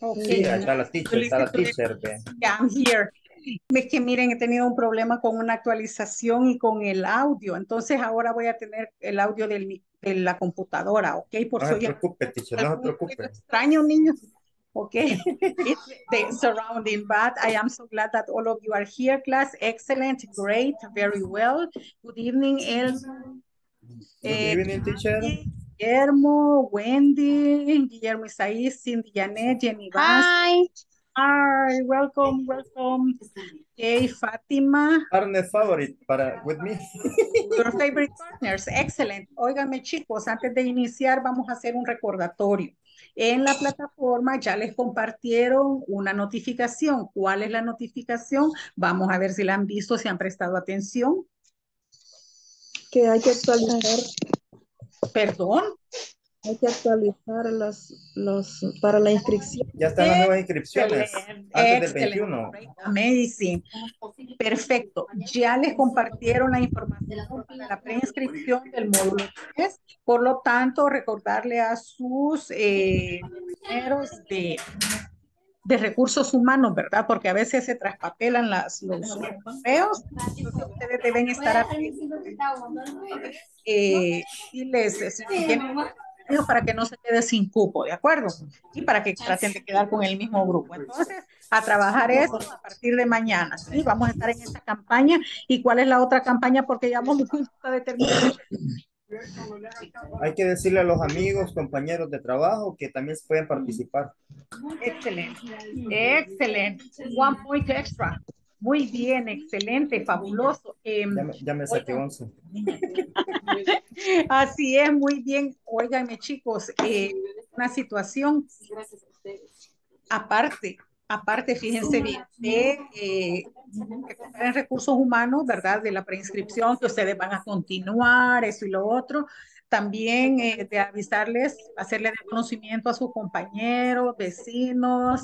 Okay. Sí, está la teacher, Yeah, I'm here. Es que miren, he tenido un problema con una actualización y con el audio. Entonces ahora voy a tener el audio de la computadora, ¿ok? Por no se preocupe, teacher, no se preocupe. Extraño, niños. Okay, it's the surrounding, but I am so glad that all of you are here, class. Excellent, great, very well. Good evening, Elmer. Good evening, teacher. Guillermo, Wendy, Guillermo Isaí, Cindy, Jenny. Hi. Hi, welcome, welcome. Okay, Fátima. Partner favorite with me. Your favorite partners, excellent. Óigame, chicos, antes de iniciar vamos a hacer un recordatorio. En la plataforma ya les compartieron una notificación. ¿Cuál es la notificación? Vamos a ver si la han visto, si han prestado atención. Que hay que actualizar. ¿Perdón? Hay que actualizar los para la inscripción. Ya están las nuevas inscripciones. Antes del 21. Amazing. Perfecto. Ya les compartieron la información para la preinscripción del módulo 3. Por lo tanto, recordarle a sus compañeros de recursos humanos, ¿verdad? Porque a veces se traspapelan los correos. Entonces ustedes deben estar atentos. Y les para que no se quede sin cupo, ¿de acuerdo? Y para que traten de quedar con el mismo grupo. Entonces, a trabajar esto a partir de mañana, ¿sí? Vamos a estar en esta campaña. ¿Y cuál es la otra campaña? Porque ya vamos a determinar. Hay que decirle a los amigos, compañeros de trabajo que también pueden participar. Excelente. Excelente. One point extra. Muy bien, excelente, fabuloso. Ya me saqué 11. Así es, muy bien. Óiganme, chicos, una situación. Gracias a ustedes. Aparte, fíjense bien, en recursos humanos, ¿verdad? De la preinscripción, que ustedes van a continuar, eso y lo otro. También de avisarles, hacerle de conocimiento a sus compañeros, vecinos,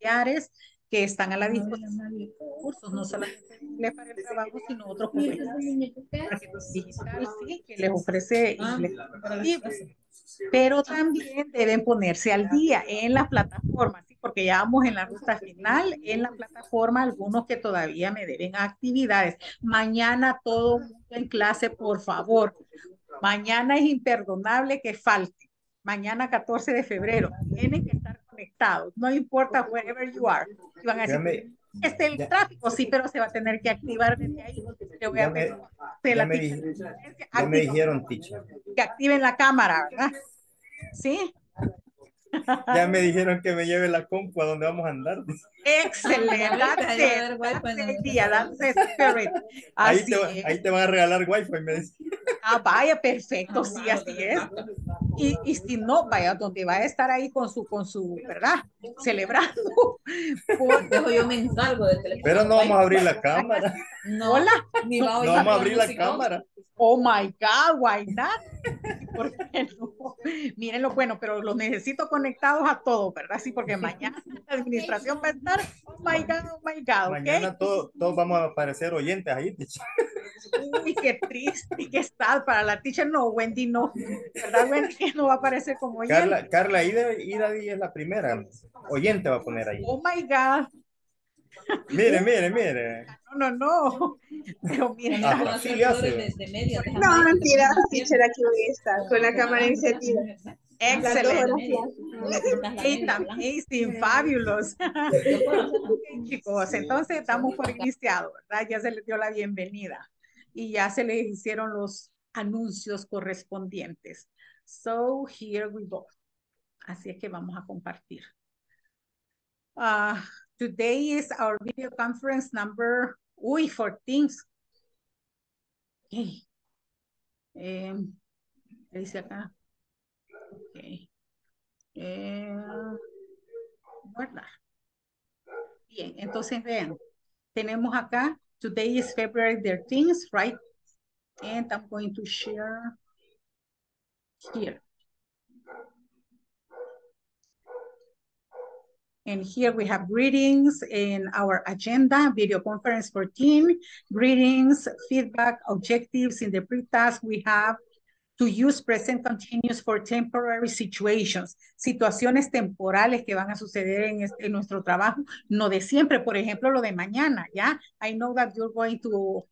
familiares, que están a la disposición de recursos, no solamente para el trabajo, sino otros colegas. Digital, sí, que les ofrece, pero también deben ponerse al día en las plataformas, ¿sí? Porque ya vamos en la ruta final, en la plataforma, algunos que todavía me deben actividades. Mañana todo mundo en clase, por favor. Mañana es imperdonable que falte. Mañana 14 de febrero. Tienen que estar conectados. No importa wherever you are. Van a decir, este el tráfico, sí, pero se va a tener que activar desde ahí. Le voy a pedir. Ya me dijeron, teacher. Que activen la cámara, ¿verdad? ¿Sí? Ya me dijeron que me lleve la compu a donde vamos a andar. Excelente. Ahí te van a regalar wifi, me dicen. Ah, vaya, perfecto, sí, así es. Y si no, vaya, donde va a estar ahí con su, ¿verdad? Celebrando. Yo me encargo de teléfono. Pero no vamos a abrir la cámara. No, ni va a oír. No vamos a abrir la cámara. Oh my God, why not? ¿Por qué no? Mírenlo, bueno, pero los necesito conectados a todos, ¿verdad? Sí, porque mañana la administración va a estar, oh my God, oh my God. Mañana ¿okay? todos vamos a aparecer oyentes ahí, teacher. Uy, qué triste que está para la teacher. No, Wendy no, ¿verdad, Wendy? Que no va a aparecer como oyente. Carla, Ida es la primera. Oyente va a poner ahí. Oh my God. Mire. No. Pero mira. No, mentira, teacher, aquí voy a estar con la cámara iniciativa. Excelente. Amazing, fabulous. Okay, chicos, entonces estamos por iniciado, ¿verdad? Ya se les dio la bienvenida y ya se les hicieron los anuncios correspondientes. So, here we go. Así es que vamos a compartir. Today is our video conference number 14. Okay. ¿Qué dice acá? Okay. Guardar. Bien, entonces vean. Tenemos acá. Today is February 13th, right? And I'm going to share here. And here we have greetings in our agenda, video conference 14, greetings, feedback, objectives in the pre-task we have to use present continuous for temporary situations, situaciones temporales que van a suceder en nuestro trabajo, no de siempre, por ejemplo, lo de mañana, ¿ya? I know that you're going to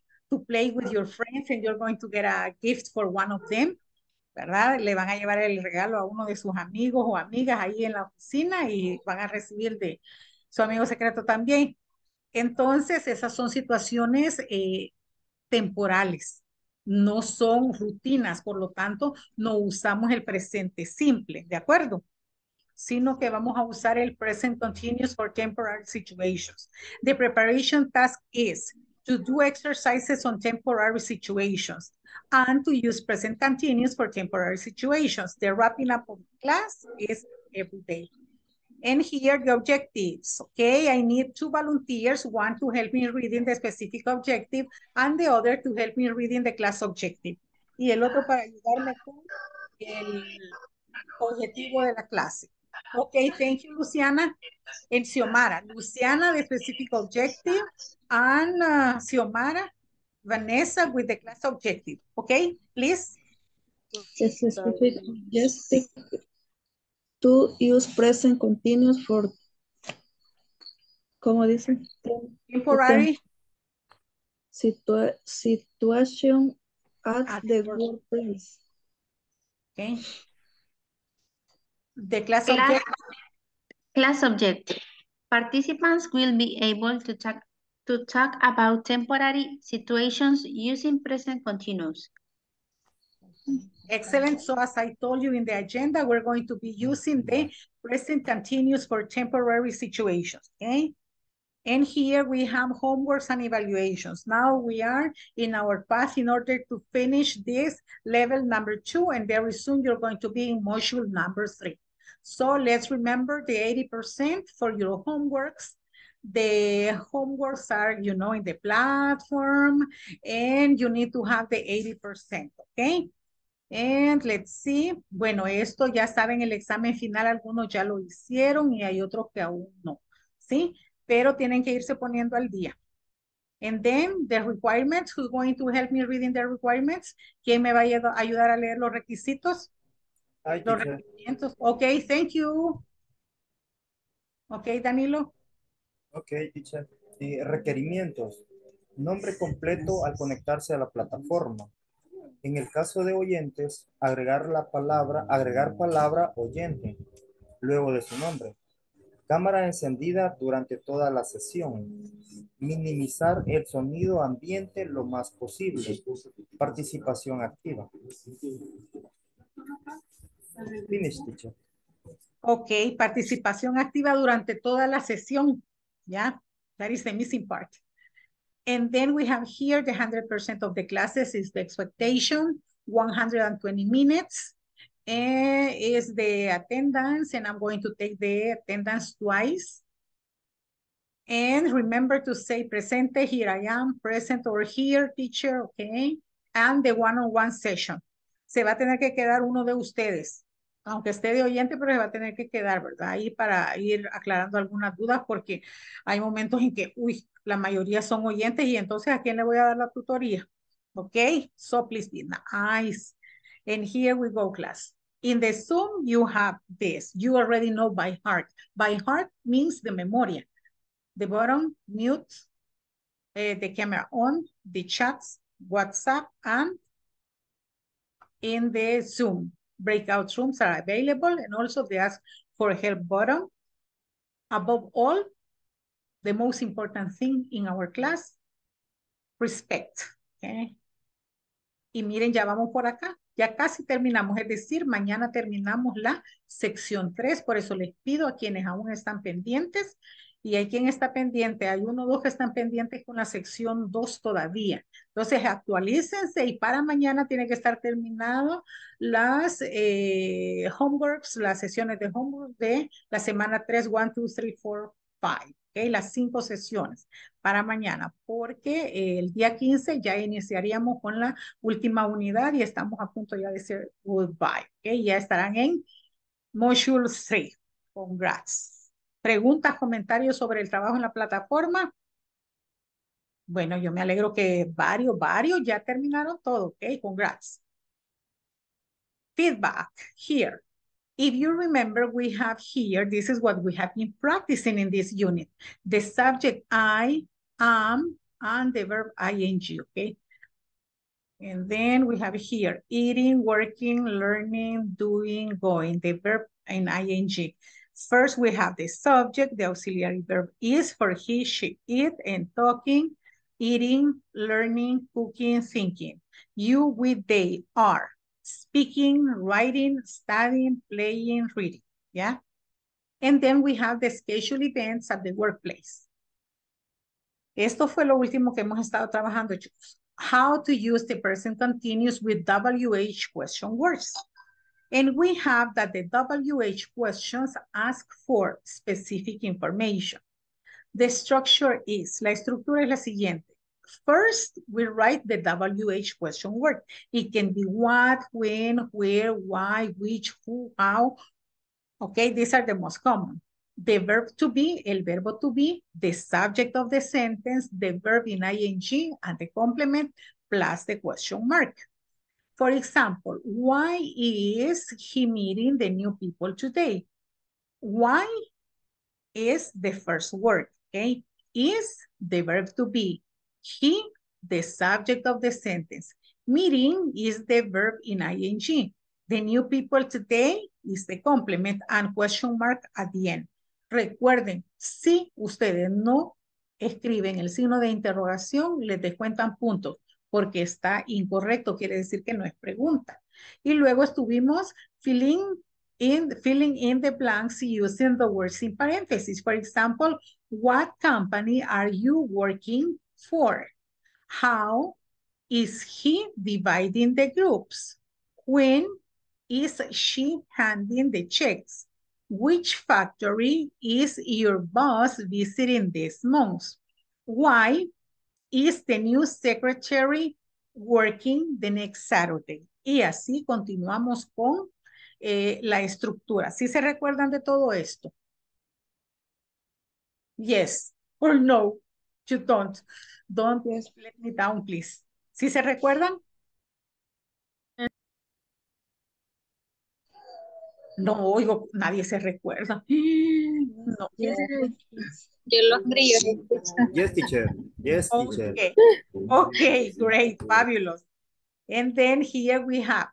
play with your friends and you're going to get a gift for one of them, ¿verdad? Le van a llevar el regalo a uno de sus amigos o amigas ahí en la oficina y van a recibir de su amigo secreto también. Entonces, esas son situaciones temporales, no son rutinas, por lo tanto, no usamos el presente simple, ¿de acuerdo? Sino que vamos a usar el present continuous for temporary situations. The preparation task is to do exercises on temporary situations and to use present continuous for temporary situations. The wrapping up of class is every day. And here the objectives, okay? I need two volunteers, one to help me reading the specific objective and the other to help me reading the class objective. Y el otro para ayudarme con el objetivo de la clase. Okay, thank you, Luciana. And Xiomara. Luciana, the specific objective, and Xiomara, Vanessa with the class objective. Okay, please. Yes. To use present continuous for, ¿cómo dicen? Temporary situation at the workplace. Okay. The class objective. Participants will be able to talk about temporary situations using present continuous. Excellent. So as I told you in the agenda, we're going to be using the present continuous for temporary situations, okay? And here we have homeworks and evaluations. Now we are in our path in order to finish this level number 2, and very soon you're going to be in module number 3. So let's remember the 80% for your homeworks. The homeworks are, you know, in the platform, and you need to have the 80%, okay? And let's see, bueno, esto ya saben, el examen final algunos ya lo hicieron y hay otros que aún no, ¿sí? Pero tienen que irse poniendo al día. And then the requirements, who's going to help me reading the requirements? ¿Quién me va a ayudar a leer los requisitos? Los requerimientos. Ok, thank you. Ok, Danilo. Ok, teacher. Requerimientos. Nombre completo al conectarse a la plataforma. En el caso de oyentes, agregar palabra oyente, luego de su nombre. Cámara encendida durante toda la sesión. Minimizar el sonido ambiente lo más posible. Participación activa. Finish, teacher. Ok, participación activa durante toda la sesión. Yeah, that is the missing part. And then we have here the 100% of the classes is the expectation, 120 minutes is the attendance, and I'm going to take the attendance twice. And remember to say presente, here I am, present or here, teacher, okay? And the one-on-one session. Se va a tener que quedar uno de ustedes, aunque esté de oyente, pero se va a tener que quedar, ¿verdad? Ahí para ir aclarando algunas dudas, porque hay momentos en que, uy, la mayoría son oyentes y entonces ¿a quién le voy a dar la tutoría? Okay, so please be nice. And here we go, class. In the Zoom, you have this. You already know by heart. By heart means the memoria. The bottom, mute, the camera on, the chats, WhatsApp, and in the Zoom. Breakout rooms are available, and also they ask for help button. Above all, the most important thing in our class, respect. Okay. Y miren, ya vamos por acá. Ya casi terminamos, es decir, mañana terminamos la sección 3. Por eso les pido a quienes aún están pendientes, y hay quien está pendiente, hay uno o dos que están pendientes con la sección 2 todavía. Entonces actualícense y para mañana tiene que estar terminado las homeworks, las sesiones de homework de la semana 3, 1, 2, 3, 4, 5. Okay, las 5 sesiones para mañana, porque el día 15 ya iniciaríamos con la última unidad y estamos a punto ya de decir goodbye. Okay, ya estarán en module 3. Congrats. ¿Preguntas, comentarios sobre el trabajo en la plataforma? Bueno, yo me alegro que varios ya terminaron todo. Ok, congrats. feedback here. If you remember, we have here, this is what we have been practicing in this unit. The subject I, am, and the verb ing, okay? And then we have here, eating, working, learning, doing, going, the verb and ing. First, we have the subject, the auxiliary verb is for he, she, it, and talking, eating, learning, cooking, thinking. You, we, they, are. Speaking, writing, studying, playing, reading, yeah? And then we have the scheduled events at the workplace. Esto fue lo último que hemos estado trabajando, chicos. How to use the present continuous with WH question words. And we have that the WH questions ask for specific information. The structure is, la estructura es la siguiente. First, we write the WH question word. It can be what, when, where, why, which, who, how. Okay, these are the most common. The verb to be, el verbo to be, the subject of the sentence, the verb in ing, and the complement, plus the question mark. For example, why is he meeting the new people today? Why is the first word, okay? Is the verb to be. He, the subject of the sentence. Meeting is the verb in ing. The new people today is the complement and question mark at the end. Recuerden, si ustedes no escriben el signo de interrogación, les descuentan puntos, porque está incorrecto, quiere decir que no es pregunta. Y luego estuvimos filling in the blanks using the words in parentheses. For example, what company are you working for? How is he dividing the groups? When is she handing the checks? Which factory is your boss visiting this month? Why is the new secretary working the next Saturday? Y así continuamos con la estructura. ¿Sí se recuerdan de todo esto? Yes or no? You don't. Don't let me down, please. ¿Sí se recuerdan? No oigo, nadie se recuerda. No. Yo los brillo. Yes, teacher. Yes, teacher. Okay. Okay, great, fabulous. And then here we have.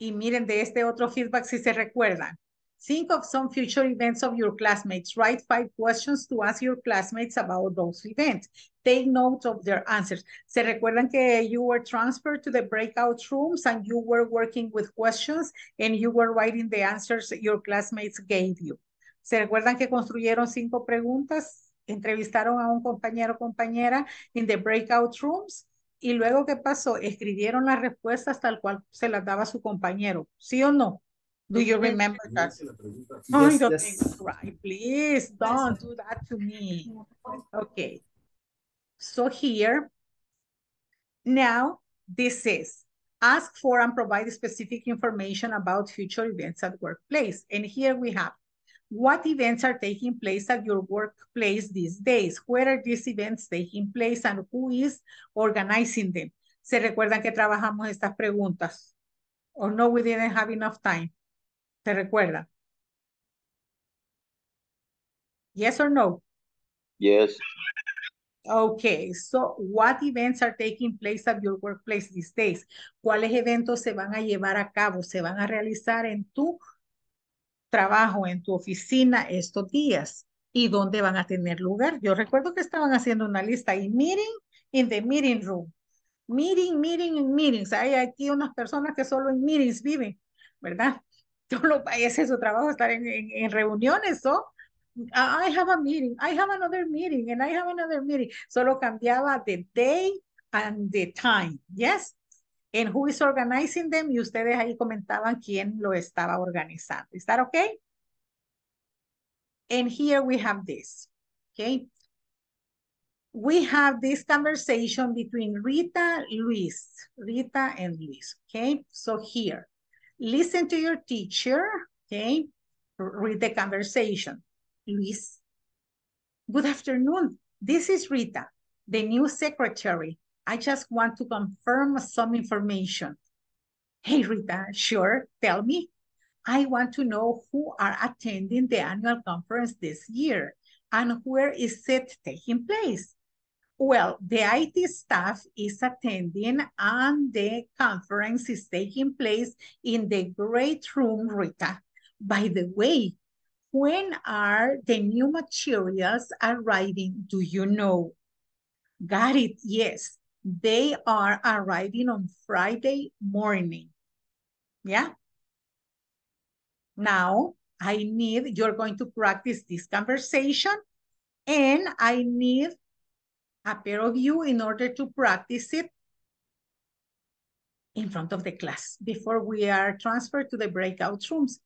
Y miren de este otro feedback si se recuerdan. Think of some future events of your classmates. Write 5 questions to ask your classmates about those events. Take note of their answers. ¿Se recuerdan que you were transferred to the breakout rooms and you were working with questions and you were writing the answers your classmates gave you? ¿Se recuerdan que construyeron 5 preguntas? Entrevistaron a un compañero o compañera in the breakout rooms. Y luego, ¿qué pasó? Escribieron las respuestas tal cual se las daba su compañero. ¿Sí o no? Do you remember that? No, yes, don't make me cry. Please don't do that to me. Okay. So here, now this is ask for and provide specific information about future events at workplace. And here we have what events are taking place at your workplace these days. Where are these events taking place and who is organizing them? ¿Se recuerdan que trabajamos estas preguntas? Or no, we didn't have enough time. ¿Se recuerda? Yes or no? Yes. Okay, so what events are taking place at your workplace these days? ¿Cuáles eventos se van a llevar a cabo, se van a realizar en tu trabajo, en tu oficina estos días? ¿Y dónde van a tener lugar? Yo recuerdo que estaban haciendo una lista y meeting in the meeting room. Meeting, meeting, meetings. Hay aquí unas personas que solo en meetings viven, ¿verdad? Ese es su trabajo, estar en reuniones, ¿no? I have a meeting, I have another meeting, and I have another meeting. Solo cambiaba the day and the time, ¿yes? And who is organizing them? Y ustedes ahí comentaban quién lo estaba organizando. ¿Is that okay? And here we have this, okay? We have this conversation between Rita and Luis, okay? So here. Listen to your teacher, okay? Read the conversation. Luis, good afternoon. This is Rita, the new secretary. I just want to confirm some information. Hey Rita, sure, tell me. I want to know who are attending the annual conference this year and where is it taking place? Well, the IT staff is attending and the conference is taking place in the great room, Rita. By the way, when are the new materials arriving? Do you know? Got it, yes. They are arriving on Friday morning. Yeah? Now, I need, you're going to practice this conversation and I need a pair of you in order to practice it in front of the class before we are transferred to the breakout rooms.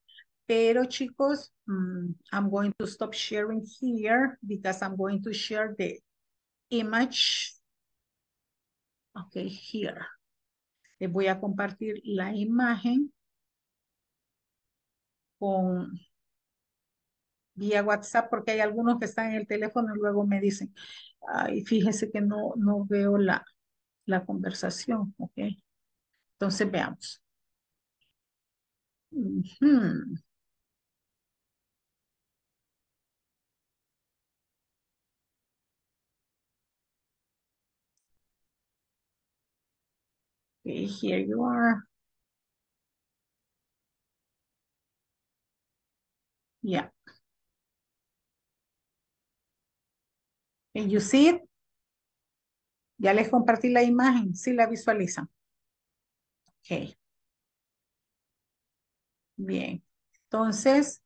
Pero chicos, I'm going to stop sharing here because I'm going to share the image. Okay, here. Les voy a compartir la imagen con vía WhatsApp porque hay algunos que están en el teléfono y luego me dicen, ay, fíjese que no veo la conversación, ¿ok? Entonces veamos. Okay, here you are. Yeah. Can you see it? Ya les compartí la imagen, sí la visualizan. Ok. Bien. Entonces,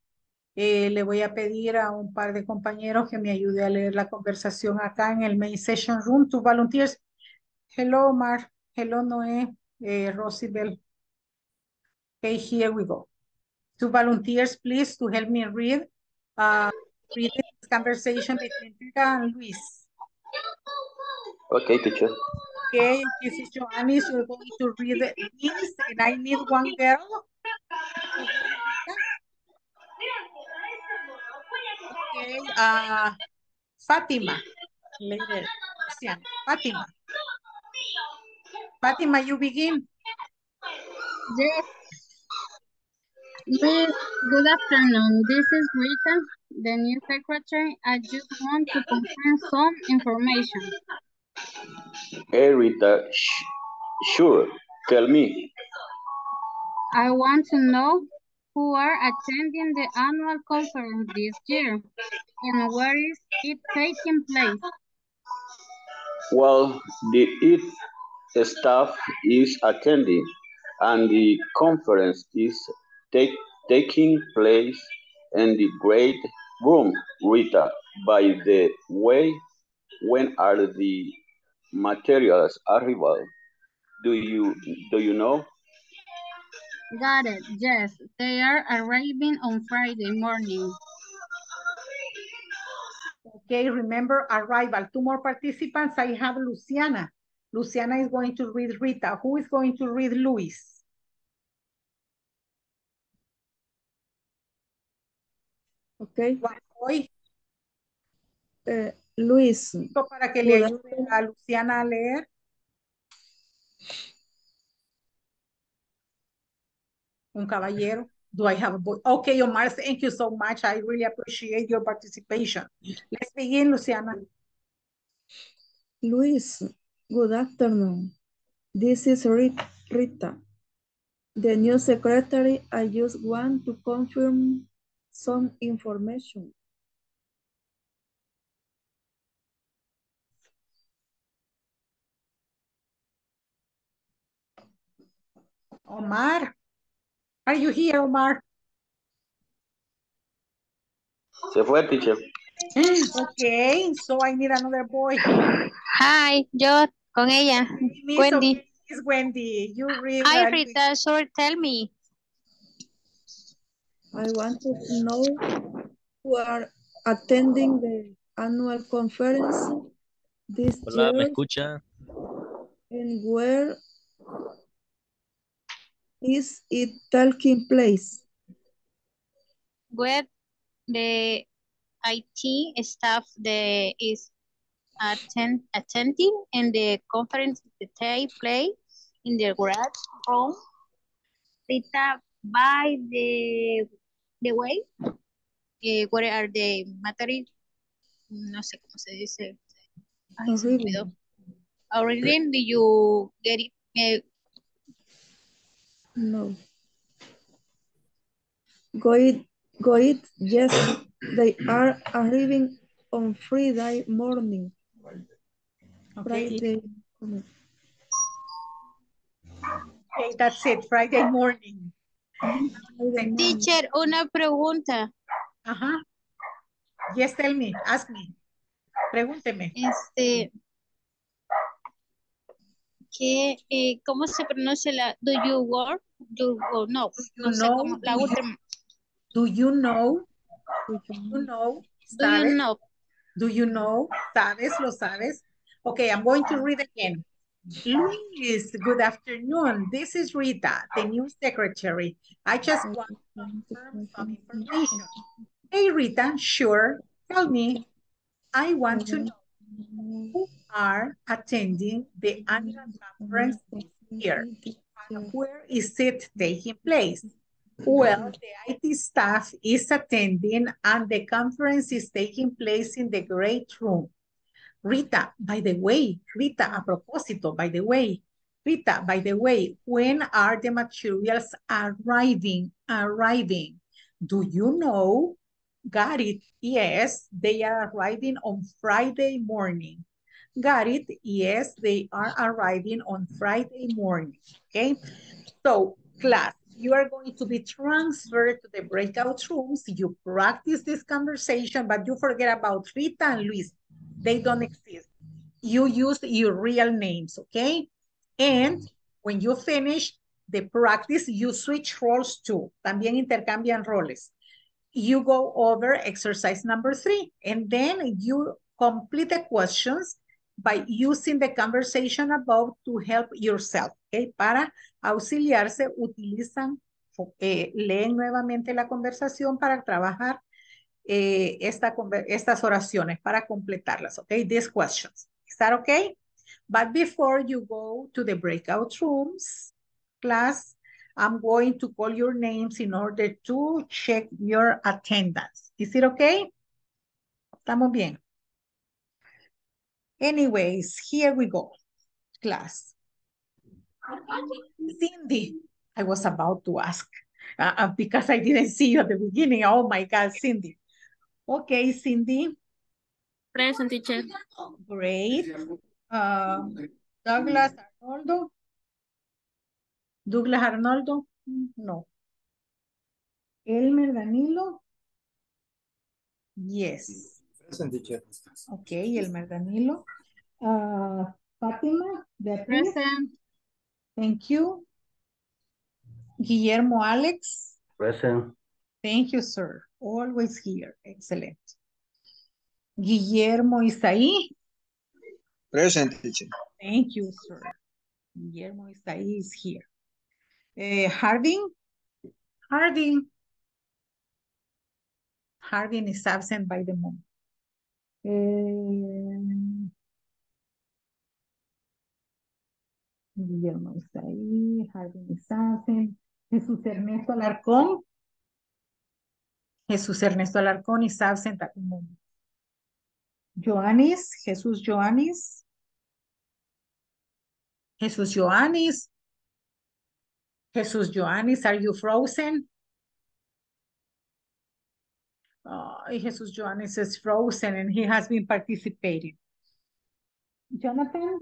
le voy a pedir a un par de compañeros que me ayude a leer la conversación acá en el main session room. To volunteers. Hello, Omar. Hello, Noé. Rosibel. Okay, here we go. To volunteers, please, to help me read. Read this conversation between Rita and Luis. Okay, teacher. Okay, this is Johannes. You're going to read this, and I need one girl. Okay, Fátima. Later. Fátima. Fátima, you begin. Yes. Yes, good afternoon. This is Rita, the new secretary. I just want to confirm some information. Hey, Rita. Sure, tell me. I want to know who are attending the annual conference this year and where is it taking place? Well, the staff is attending and the conference is taking place in the great room, Rita. By the way, when are the materials arrival? Do you know? Got it. Yes, they are arriving on Friday morning. Okay, remember arrival. Two more participants. I have Luciana. Luciana is going to read Rita. Who is going to read Luis? Okay. Hoy. Luis. Para que le ayude a Luciana a leer. Un caballero. Do I have a boy? Okay, Omar, thank you so much. I really appreciate your participation. Let's begin, Luciana. Luis, good afternoon. This is Rita, the new secretary. I just want to confirm some information. Omar, are you here, Omar? Se fue, teacher. Okay, so I need another boy. Hi, yo con ella, Wendy. It's Wendy. You read. Hi, Rita, so tell me. I want to know who are attending the annual conference this Hola, year. ¿Me escucha? And where is it taking place? Where the IT staff is attending and the conference takes place in the grad room Rita, by the way, what are the materials? No sé cómo se dice. Ay, se olvidó. Aurelien, did you get it? No. Go it, yes, they are arriving on Friday morning. Okay. Friday morning. Okay, that's it, Friday morning. Teacher, una pregunta. Ajá. Yes, tell me, ask me. Pregúnteme. ¿Qué, ¿cómo se pronuncia la do you work? Do you know? No sé cómo, la última. Do you know? Do you know? ¿Sabes? Do you know? Do you know? ¿Sabes? ¿Lo sabes? Okay, I'm going to read again. Luis, good afternoon. This is Rita, the new secretary. I just want to confirm some information. Hey, Rita, sure. Tell me. I want to know who are attending the annual conference this year. And where is it taking place? Well, the IT staff is attending and the conference is taking place in the great room. Rita, by the way, Rita, a propósito, by the way, Rita, by the way, when are the materials arriving? Do you know? Got it, yes, they are arriving on Friday morning. Got it, yes, they are arriving on Friday morning, okay? So, class, you are going to be transferred to the breakout rooms. You practice this conversation, but you forget about Rita and Luis. They don't exist. You use your real names, okay? And when you finish the practice, you switch roles too. También intercambian roles. You go over exercise number 3, and then you complete the questions by using the conversation above to help yourself, okay? Para auxiliarse, utilizan, leen nuevamente la conversación para trabajar estas oraciones para completarlas, okay? These questions. Is that okay? But before you go to the breakout rooms, class, I'm going to call your names in order to check your attendance. Is it okay? Estamos bien. Anyways, here we go, class. Cindy, I was about to ask. Because I didn't see you at the beginning. Oh my God, Cindy. Okay, Cindy. Present, teacher. Great. Douglas Arnoldo. Douglas Arnoldo. No. Elmer Danilo. Yes. Present, teacher. Okay, Elmer Danilo. Fátima. Present. Thank you. Guillermo Alex. Present. Thank you, sir. Always here. Excellent. Guillermo Isaí. Present, teacher. Thank you, sir. Guillermo Isaí is here. Harding. Harding. Harding is absent by the moment. Guillermo Isaí, Harding is absent. Jesús Ernesto Alarcón. Jesús Ernesto Alarcón is absent at the moment. Johannes, Jesús Johannes. Jesús Johannes. Jesús Johannes, are you frozen? Jesús Johannes is frozen and he has been participating. Jonathan?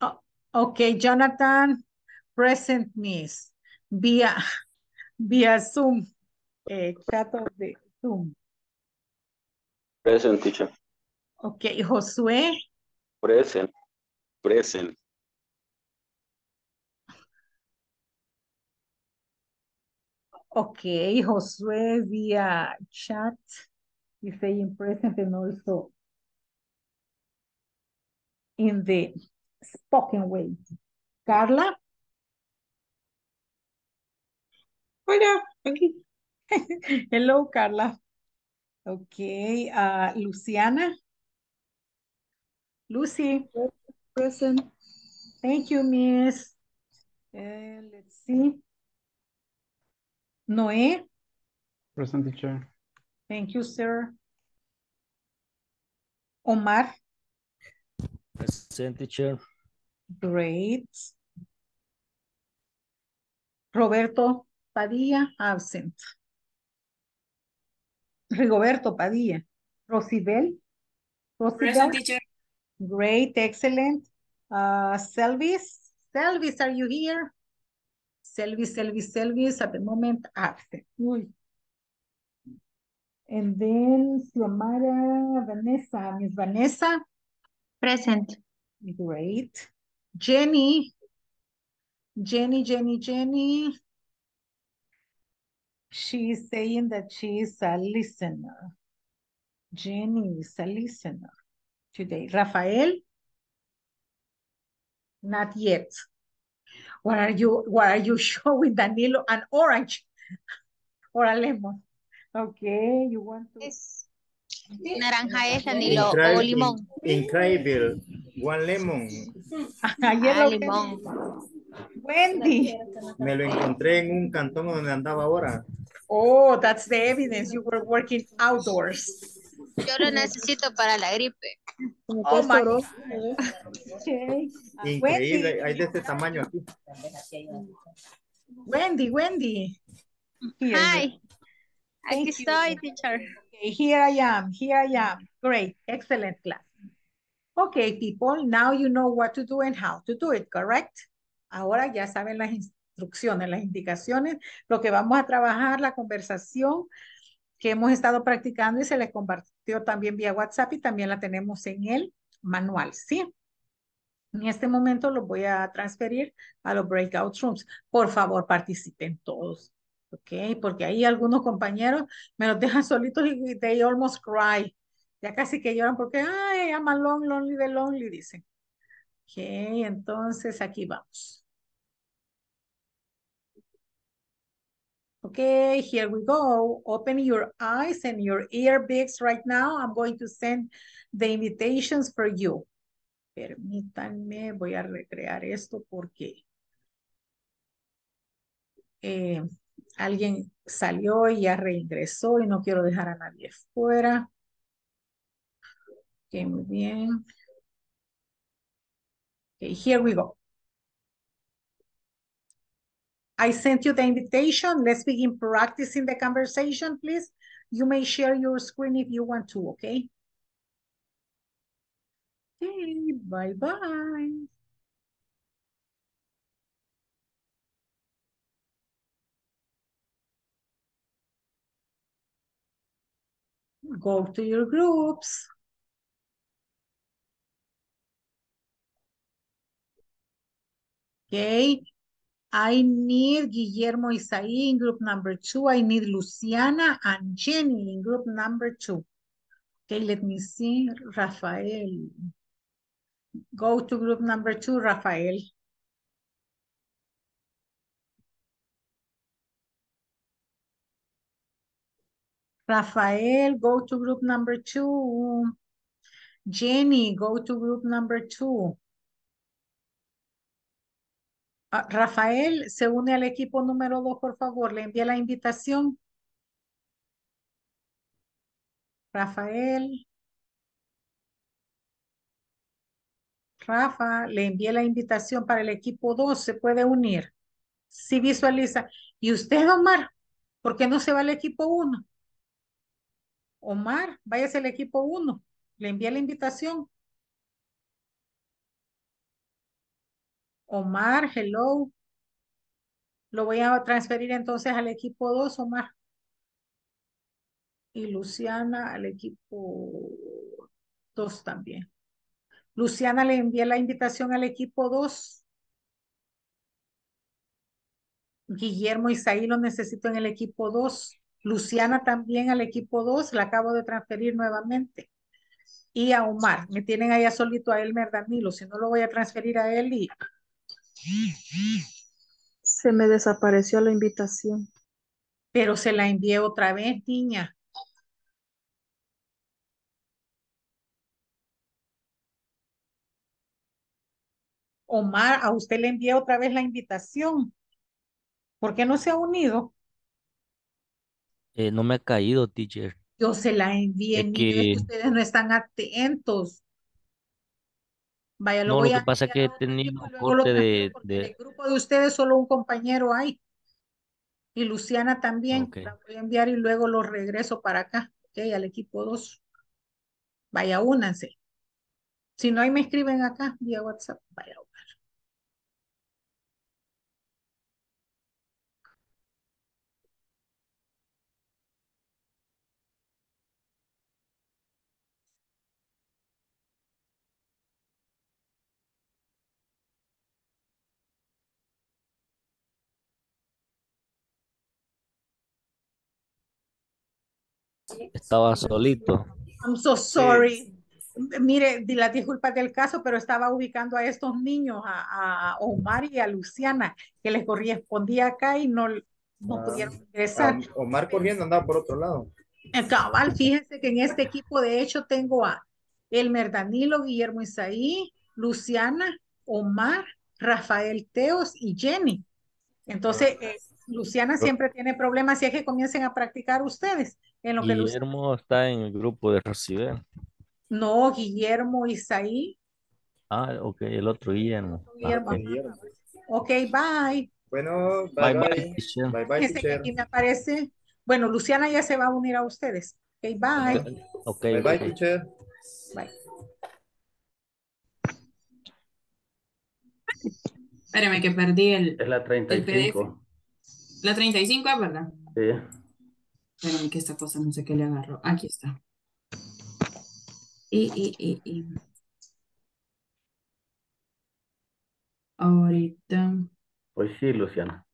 Oh, okay, Jonathan, present, miss, via Zoom, chat of the Zoom. Present, teacher. Okay, Josué. Present. Okay, Josué via chat is saying present and also in the spoken way. Carla? Hola, aquí. Hello, Carla. Okay, Luciana? Lucy? Present. Thank you, miss. Let's see. Noé. Present, teacher. Thank you, sir. Omar. Present, teacher. Great. Roberto Padilla, absent. Rigoberto Padilla. Rosibel. Present, teacher. Great, excellent. Selvis. Selvis, are you here? Selvis, at the moment, absent. Uy. And then Xiomara, Vanessa. Miss Vanessa? Present. Great. Jenny. She is saying that she is a listener. Jenny is a listener today. Rafael? Not yet. What are you showing, Danilo? An orange or a lemon? Okay, you want to... Yes. Naranja es, Danilo, o limón. Incredible. One lemon. Limón. Wendy. Me lo encontré en un cantón donde andaba ahora. Oh, that's the evidence. You were working outdoors. Yo lo necesito para la gripe. Oh, my God. Okay. Increíble. Wendy. Hay de este tamaño aquí. Wendy. Hi. Aquí estoy, teacher. Okay, here I am. Great. Excellent class. Okay, people, now you know what to do and how to do it, correct? Ahora ya saben las instrucciones, las indicaciones, lo que vamos a trabajar, la conversación que hemos estado practicando y se les compartió también vía WhatsApp y también la tenemos en el manual, ¿sí? En este momento los voy a transferir a los breakout rooms. Por favor, participen todos. Okay, porque ahí algunos compañeros me los dejan solitos y they almost cry. Ya casi que lloran porque, ay, I'm alone, lonely, the lonely, dicen. Ok, entonces aquí vamos. Ok, here we go. Open your eyes and your earbuds right now. I'm going to send the invitations for you. Permítanme, voy a recrear esto porque... alguien salió y ya reingresó y no quiero dejar a nadie fuera. Ok, muy bien. Okay, here we go. I sent you the invitation. Let's begin practicing the conversation, please. You may share your screen if you want to, okay? Okay, bye-bye. Go to your groups. Okay. I need Guillermo Isaí in group number 2. I need Luciana and Jenny in group number 2. Okay, let me see. Rafael. Go to group number 2, Rafael. Rafael, go to group number 2. Jenny, go to group number 2. Rafael, se une al equipo número 2, por favor. Le envié la invitación. Rafael. Rafa, le envié la invitación para el equipo 2. Se puede unir. Sí, visualiza. ¿Y usted, Omar? ¿Por qué no se va al equipo 1? Omar, váyase al equipo 1. Le envié la invitación. Omar, hello. Lo voy a transferir entonces al equipo 2, Omar. Y Luciana al equipo 2 también. Luciana, le envié la invitación al equipo 2. Guillermo Isaí lo necesito en el equipo 2. Luciana también al equipo 2, la acabo de transferir nuevamente. Y a Omar, me tienen allá solito a Elmer Danilo, si no lo voy a transferir a él y... Se me desapareció la invitación. Pero se la envié otra vez, niña. Omar, a usted le envié otra vez la invitación. ¿Por qué no se ha unido? No me ha caído, teacher. Yo se la envié, mire, que ustedes no están atentos. Vaya, lo no, voy lo que a pasa es que he tenido un corte de... El grupo de ustedes solo un compañero hay. Y Luciana también. Okay. La voy a enviar y luego lo regreso para acá. Ok, al equipo 2. Vaya, únanse. Si no, ahí me escriben acá vía WhatsApp. Vaya, Omar. Estaba solito. I'm so sorry. Mire, di las disculpas del caso, pero estaba ubicando a estos niños, a Omar y a Luciana, que les correspondía acá y no pudieron ingresar. Omar corriendo andaba por otro lado. Cabal, fíjense que en este equipo de hecho tengo a Elmer Danilo, Guillermo Isaí, Luciana, Omar, Rafael Teos y Jenny. Entonces, Luciana siempre tiene problemas, si es que comiencen a practicar ustedes. En lo que Guillermo está en el grupo de Rosibel. No, Guillermo Isaí. Ah, ok, el otro Guillermo. Ok, bye. Bueno, bye. Fíjense que aquí me aparece. Bueno, Luciana ya se va a unir a ustedes. Ok, bye. Okay, bye, teacher. Bye. Espérame que perdí el... Es la 35. La 35 es verdad. Sí. Espérame que esta cosa no sé qué le agarró. Aquí está. Ahorita. Pues sí, Luciana.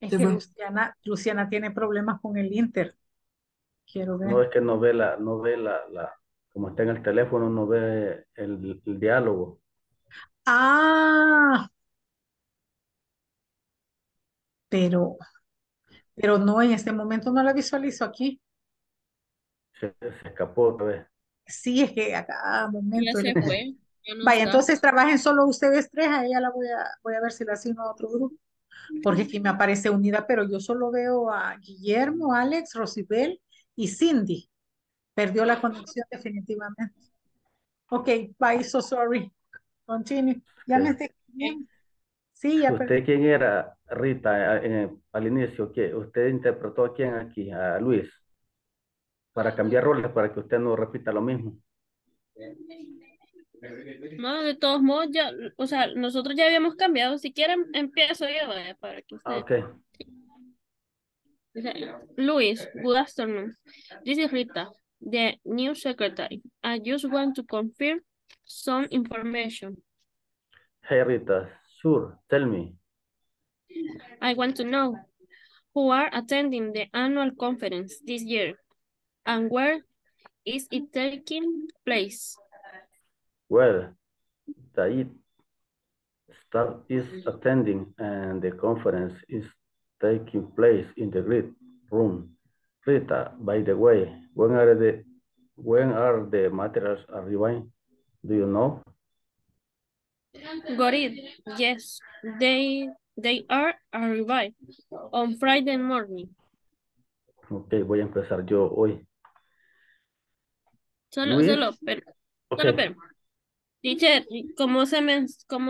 Es que Luciana tiene problemas con el Inter. Quiero ver. No, es que no ve la como está en el teléfono, no ve el diálogo. Ah, pero no, en este momento no la visualizo aquí. Se escapó otra vez. Sí, es que a cada momento. Se fue. Vaya, entonces trabajen solo ustedes tres, a ella la voy a ver si la asigno a otro grupo, porque aquí me aparece unida, pero yo solo veo a Guillermo, Alex, Rosibel y Cindy. Perdió la conexión definitivamente. Ok, bye, so sorry. Continue. Ya me estoy bien. Sí, ya. ¿Usted perdí. Quién era, Rita, al inicio? ¿Qué? ¿Usted interpretó a quién aquí? A Luis. Para cambiar roles, para que usted no repita lo mismo. No, de todos modos, ya, o sea, nosotros ya habíamos cambiado. Si quieren, empiezo yo, para que usted... Okay. Luis, good afternoon. This is Rita, the new secretary. I just want to confirm some information. Hey Rita, sure, tell me. I want to know who are attending the annual conference this year and where is it taking place? Well, the staff is attending and the conference is taking place in the green room. Rita, by the way, when are the materials arriving? Do you know? Got it. Yes, they are arrived on Friday morning. Ok, voy a empezar yo hoy. Solo, pero. Teacher, ¿cómo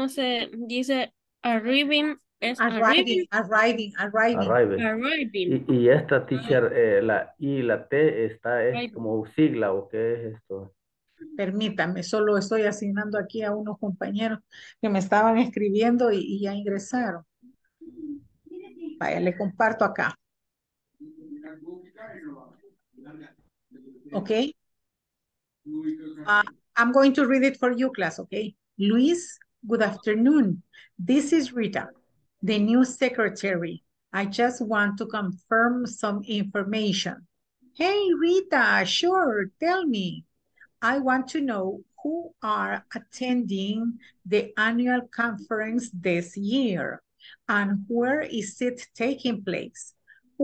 se dice arriving? Es arriving. Y esta teacher, la I y la T es como sigla, ¿o qué es esto? Permítame, solo estoy asignando aquí a unos compañeros que me estaban escribiendo y ya ingresaron. Vaya, le comparto acá. Ok. I'm going to read it for you, class, okay? Luis, good afternoon. This is Rita, the new secretary. I just want to confirm some information. Hey, Rita, sure, tell me. I want to know who are attending the annual conference this year and where is it taking place?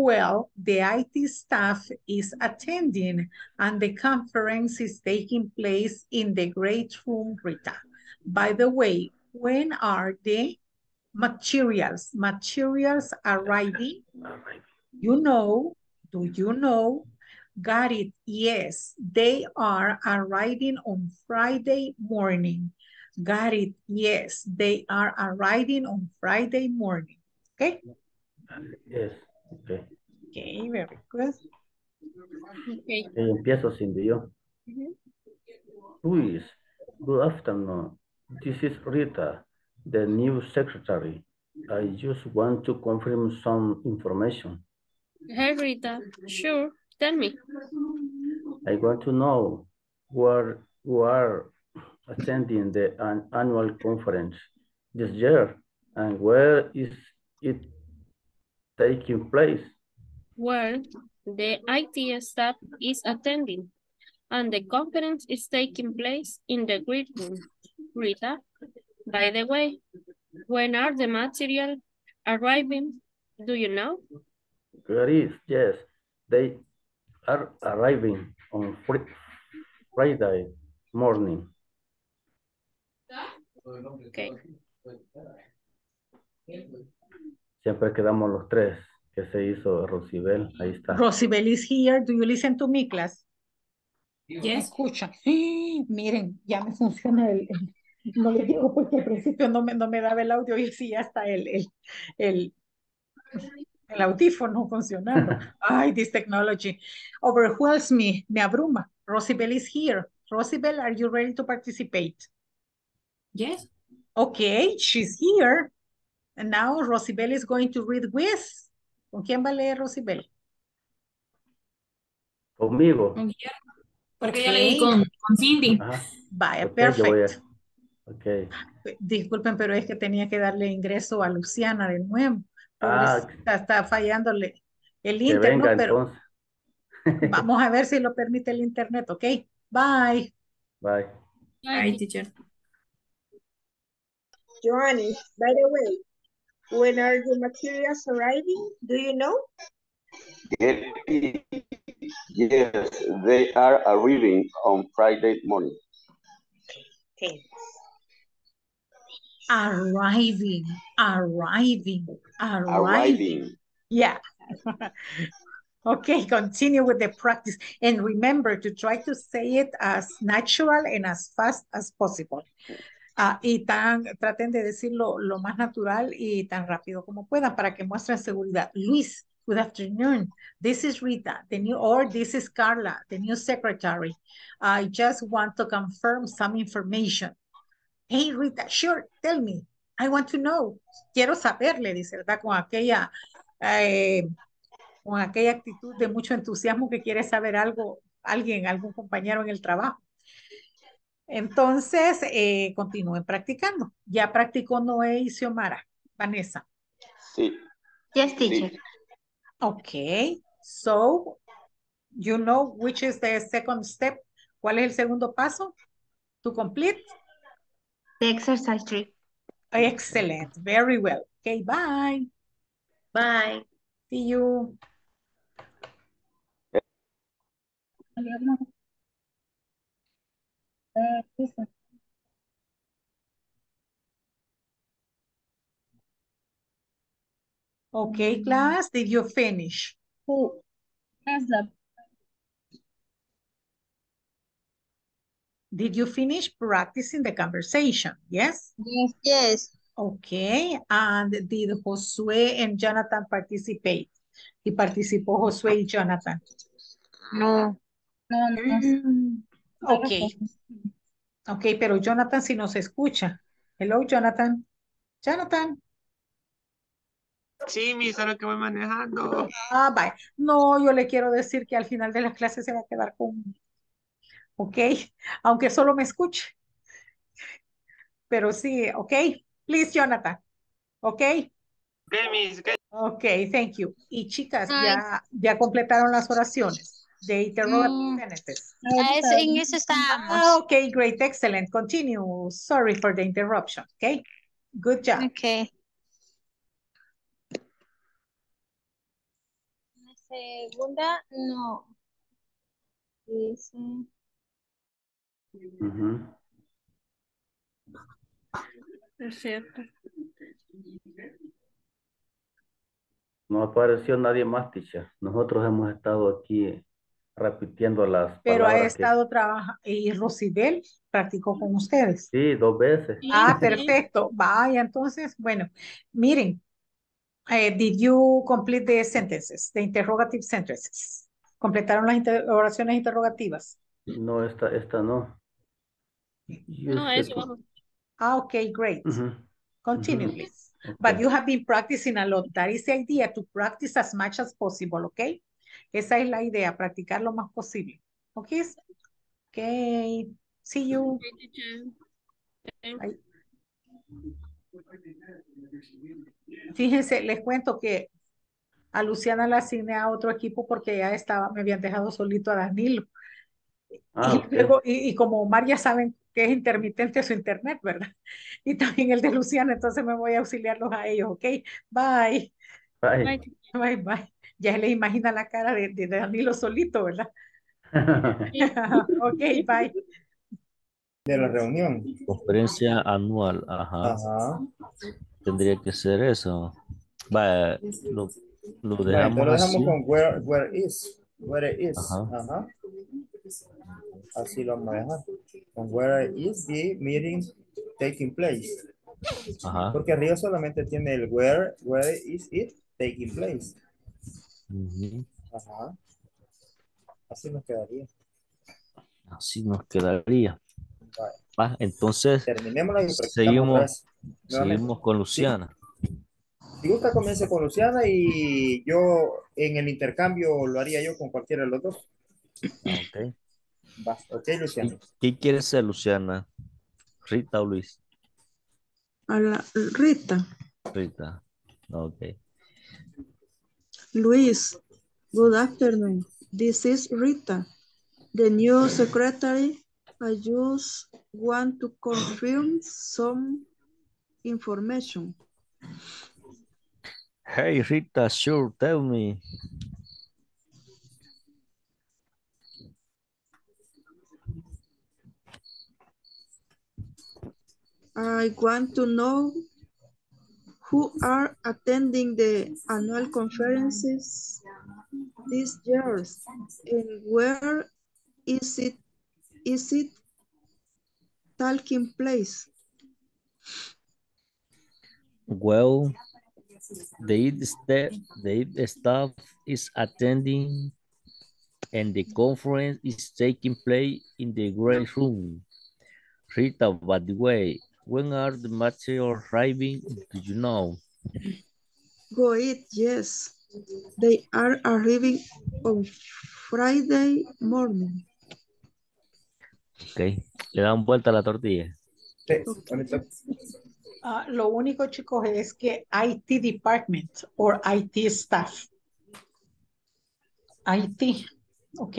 Well, the IT staff is attending and the conference is taking place in the great room, Rita. By the way, when are the materials? Materials arriving? You know, do you know? Got it, yes. They are arriving on Friday morning. Got it, yes. They are arriving on Friday morning. Okay? Yes. Okay. Okay, very good. Okay. Empiezo, Cindy, yo. Luis, good afternoon. This is Rita, the new secretary. I just want to confirm some information. Hey, Rita. Sure. Tell me. I want to know who are attending the annual conference this year and where is it taking place? Well, the IT staff is attending and the conference is taking place in the great room. Rita, by the way, when are the materials arriving? Do you know? There is, yes. They are arriving on Friday morning. Okay. Siempre quedamos los tres. ¿Qué se hizo? Rosibel, ahí está. Rosibel is here. Do you listen to me, class? Yes. Escucha. ¡Sí! Miren, ya me funciona el... No les digo porque al principio no me daba el audio y sí, hasta el audífono funcionando. Ay, this technology overwhelms me. Me abruma. Rosibel is here. Rosibel, are you ready to participate? Yes. Okay, she's here. And now Rosibel is going to read with. ¿Con quién va a leer Rosibel? Conmigo. Porque ya leí con Cindy. Ah, vaya, okay, perfecto. Okay. Disculpen, pero es que tenía que darle ingreso a Luciana de nuevo. Está fallándole el internet, venga, pero vamos a ver si lo permite el internet, ¿ok? Bye. Bye. Bye, teacher. Johnny, by the way, when are the materials arriving? Do you know? Yes, they are arriving on Friday morning. Thanks. Arriving. Yeah. Okay, continue with the practice. And remember to try to say it as natural and as fast as possible. Y traten de decirlo lo más natural y tan rápido como puedan para que muestren seguridad. Luis, good afternoon. This is Rita, this is Carla, the new secretary. I just want to confirm some information. Hey, Rita, sure, tell me. I want to know. Quiero saber, le dice, ¿verdad? Con aquella actitud de mucho entusiasmo que quiere saber algo, algún compañero en el trabajo. Entonces, continúen practicando. Ya practicó Noé y Xiomara. Vanessa. Sí. Yes, teacher. Sí. Okay. So, you know which is the second step. ¿Cuál es el segundo paso? To complete. The exercise trip. Excellent. Very well. Okay, bye. Bye. See you. Okay, class, did you finish? Who has that? Did you finish practicing the conversation? Yes? Yes. Yes. Okay. And did Josué and Jonathan participate? ¿Y participó Josué y Jonathan? No. No. Okay. Okay, pero Jonathan sí nos escucha. Hello, Jonathan. Jonathan. Sí, mi, solo que voy manejando. Ah, bye. No, yo le quiero decir que al final de las clases se va a quedar conmigo. Ok, aunque solo me escuche, pero sí, ok, please, Jonathan, ok. Ok, thank you. Y chicas, ya completaron las oraciones de interrogative sentences. En eso estamos. Ok, great, excellent, continue. Sorry for the interruption, ok. Good job. Ok. segunda no. Dice. Es cierto. No apareció nadie más, Tisha. Nosotros hemos estado aquí repitiendo las pero palabras. Pero ha estado que... trabajando. ¿Y Rosibel practicó con ustedes? Sí, 2 veces. Ah, sí. Perfecto. Vaya, entonces, bueno, miren. Did you complete the sentences, the interrogative sentences? ¿Completaron las oraciones interrogativas? No, esta no. No, eso vamos. Ah, okay, great. Continue, please. Okay. But you have been practicing a lot. That is the idea, to practice as much as possible, okay? Esa es la idea, practicar lo más posible. Okay? Okay. See you. Bye. Fíjense, les cuento que a Luciana la asigné a otro equipo porque ya estaba, me habían dejado solito a Danilo. Ah, y, okay. Luego, y como Omar ya saben que es intermitente su internet, ¿verdad? Y también el de Luciana, entonces me voy a auxiliarlos a ellos, ¿ok? Bye. Bye. Bye, bye. Bye. Ya se les imagina la cara de Danilo solito, ¿verdad? Ok, bye. De la reunión. Conferencia anual, ajá. Ajá. Tendría que ser eso. Vale, lo dejamos, vale, así. Lo dejamos con where it is. Ajá. Ajá. Así lo vamos a dejar. Con where is the meeting taking place. Ajá. Porque arriba solamente tiene el where is it taking place. Ajá. Así nos quedaría. Así nos quedaría. Ah, entonces seguimos con Luciana. Si gusta comience con Luciana y yo en el intercambio lo haría yo con cualquiera de los dos. Ok. Va, ok, Luciana. ¿Qué quiere ser, Luciana? ¿Rita o Luis? A la, Rita. Rita, ok. Luis, good afternoon. This is Rita, the new secretary. I just want to confirm some information. Hey, Rita, sure, tell me. I want to know who are attending the annual conferences this year and where is it? Is it taking place? Well, the staff is attending and the conference is taking place in the grey room. Rita, by the way, when are the materials arriving? Do you know? Go ahead, yes. They are arriving on Friday morning. Ok, le dan vuelta a la tortilla. Lo único, chicos, es que IT department or IT staff. IT, ok.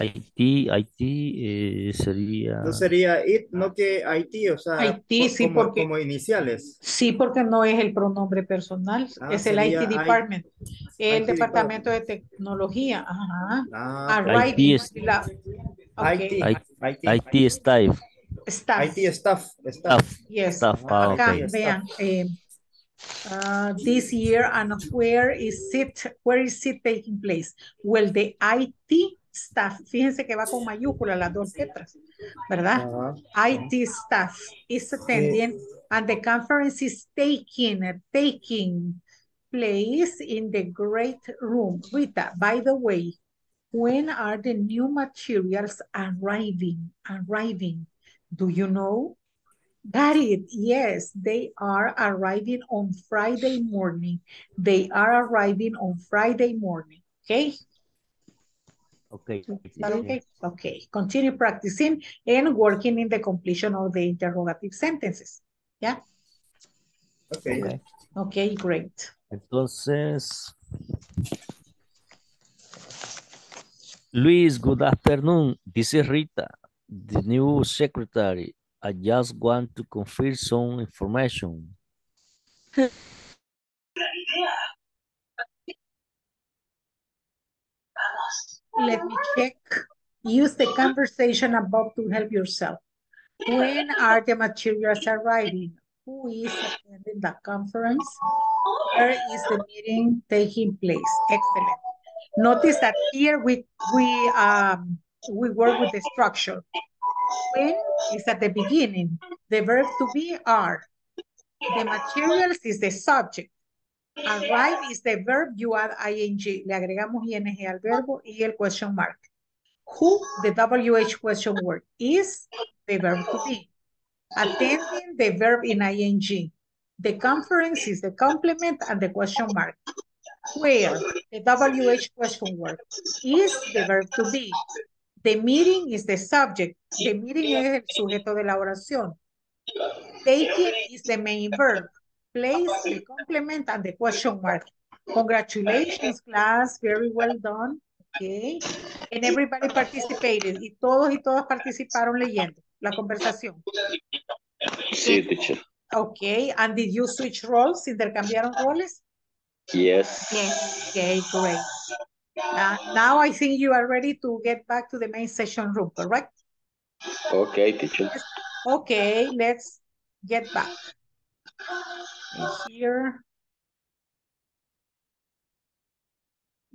IT sería... No sería IT, no que IT, o sea, IT, sí, como, porque, como iniciales. Sí, porque no es el pronombre personal, es el IT department. El departamento de tecnología. Ajá. Arriving, la... Okay. IT staff. IT staff. Yes. Staff. Ah, okay. Vean, this year and where is it taking place? Well, the IT staff. Fíjense que va con mayúsculas las dos letras, ¿verdad? IT staff is attending and the conference is taking place in the great room. Rita, by the way, when are the new materials arriving? Do you know? Got it. Yes, they are arriving on Friday morning. They are arriving on Friday morning. Okay? Okay. Okay. Okay. Continue practicing and working in the completion of the interrogative sentences. Yeah? Okay. Okay, okay, great. Entonces... Luis, good afternoon. This is Rita, the new secretary. I just want to confirm some information. Let me check. Use the conversation above to help yourself. When are the materials arriving? Who is attending the conference? Where is the meeting taking place? Excellent. Notice that here we work with the structure. When is at the beginning. The verb to be are. The materials is the subject. Arrive is the verb, you add ing. Le agregamos ing al verbo y el question mark. Who, the WH question word, is the verb to be. Attending, the verb in ing. The conference is the complement and the question mark. Where, the WH question word, is the verb to be. The meeting is the subject. The meeting es el sujeto de la oración. Taking is the main verb. Place, the complement, and the question mark. Congratulations, class. Very well done. Okay. And everybody participated. Y todos y todas participaron leyendo la conversación. Sí, teacher. Okay. And did you switch roles? ¿Intercambiaron roles? Yes. Yes. Okay, great. Now I think you are ready to get back to the main session room, correct? Okay, teacher. Okay, let's get back. Here.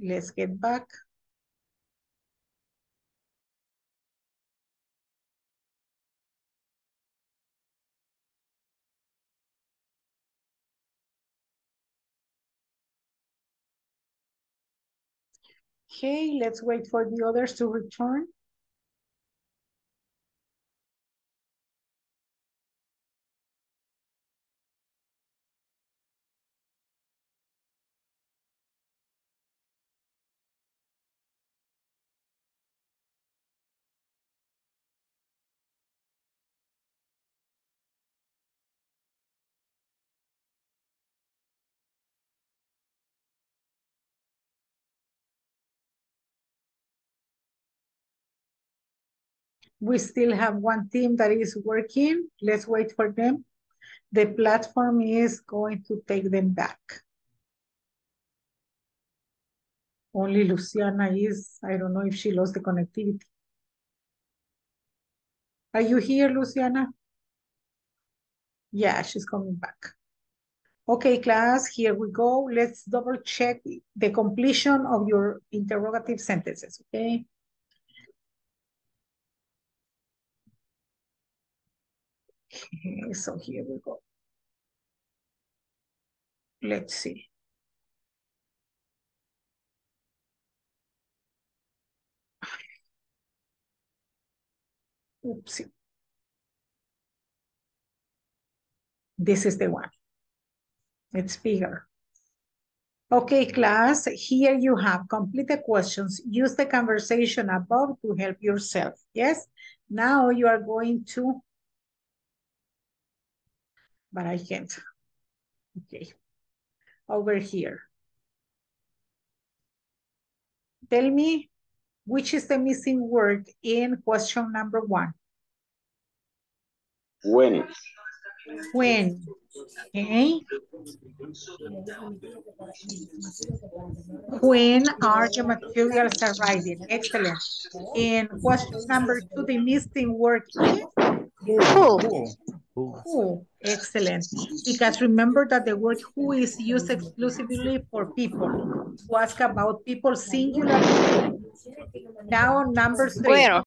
Let's get back. Okay, let's wait for the others to return. We still have one team that is working. Let's wait for them. The platform is going to take them back. Only Luciana is, I don't know if she lost the connectivity. Are you here, Luciana? Yeah, she's coming back. Okay, class, here we go. Let's double check the completion of your interrogative sentences, okay? Okay, so here we go. Let's see. Oopsie. This is the one. It's bigger. Okay, class, here you have complete the questions. Use the conversation above to help yourself. Yes? Now you are going to... But I can't. Okay. Over here. Tell me, which is the missing word in question number 1? When. When. Okay. When are the materials arriving? Excellent. In question number 2, the missing word is? Who. Who. Excellent. Because remember that the word who is used exclusively for people. To ask about people singular. Now number 3. Where?